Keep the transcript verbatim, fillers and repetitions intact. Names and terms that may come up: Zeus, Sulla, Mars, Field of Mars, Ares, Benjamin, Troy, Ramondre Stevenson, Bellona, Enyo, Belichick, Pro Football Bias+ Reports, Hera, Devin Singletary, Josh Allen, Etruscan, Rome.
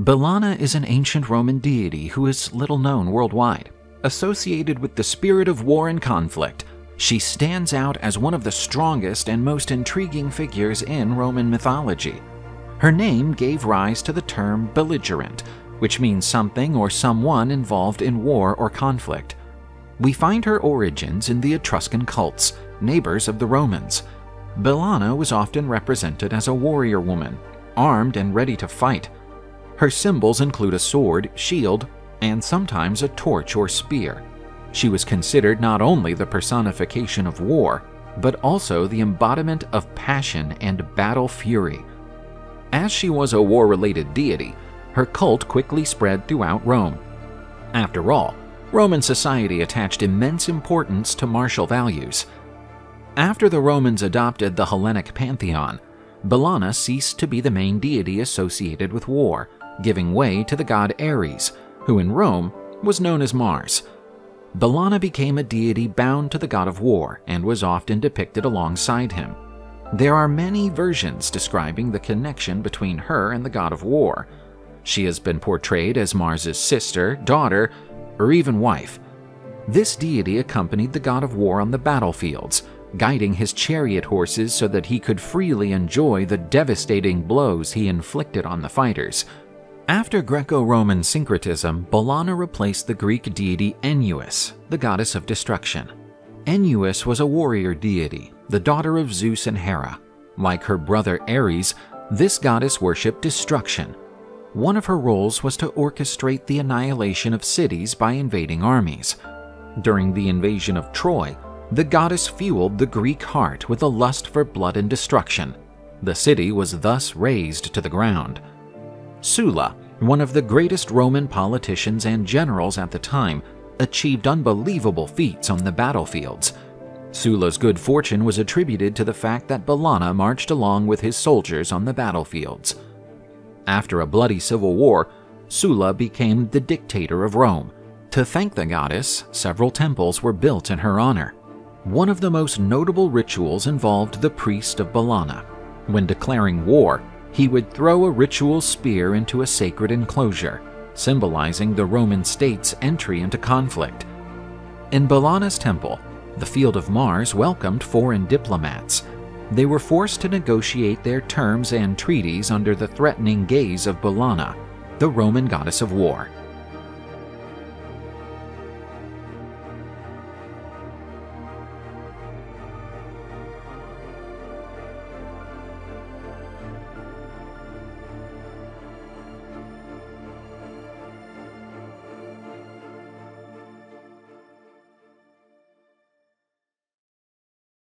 Bellona is an ancient Roman deity who is little known worldwide. Associated with the spirit of war and conflict, she stands out as one of the strongest and most intriguing figures in Roman mythology. Her name gave rise to the term belligerent, which means something or someone involved in war or conflict. We find her origins in the Etruscan cults, neighbors of the Romans. Bellona was often represented as a warrior woman, armed and ready to fight. Her symbols include a sword, shield, and sometimes a torch or spear. She was considered not only the personification of war, but also the embodiment of passion and battle fury. As she was a war-related deity, her cult quickly spread throughout Rome. After all, Roman society attached immense importance to martial values. After the Romans adopted the Hellenic pantheon, Bellona ceased to be the main deity associated with war, giving way to the god Ares, who in Rome was known as Mars. Bellona became a deity bound to the god of war and was often depicted alongside him. There are many versions describing the connection between her and the god of war. She has been portrayed as Mars's sister, daughter, or even wife. This deity accompanied the god of war on the battlefields, guiding his chariot horses so that he could freely enjoy the devastating blows he inflicted on the fighters. After Greco-Roman syncretism, Bellona replaced the Greek deity Enyo, the goddess of destruction. Enyo was a warrior deity, the daughter of Zeus and Hera. Like her brother Ares, this goddess worshipped destruction. One of her roles was to orchestrate the annihilation of cities by invading armies. During the invasion of Troy, the goddess fueled the Greek heart with a lust for blood and destruction. The city was thus razed to the ground. Sulla, one of the greatest Roman politicians and generals at the time, achieved unbelievable feats on the battlefields. Sulla's good fortune was attributed to the fact that Bellona marched along with his soldiers on the battlefields. After a bloody civil war, Sulla became the dictator of Rome. To thank the goddess, several temples were built in her honor. One of the most notable rituals involved the priest of Bellona. When declaring war, he would throw a ritual spear into a sacred enclosure, symbolizing the Roman state's entry into conflict. In Bellona's temple, the Field of Mars welcomed foreign diplomats. They were forced to negotiate their terms and treaties under the threatening gaze of Bellona, the Roman goddess of war.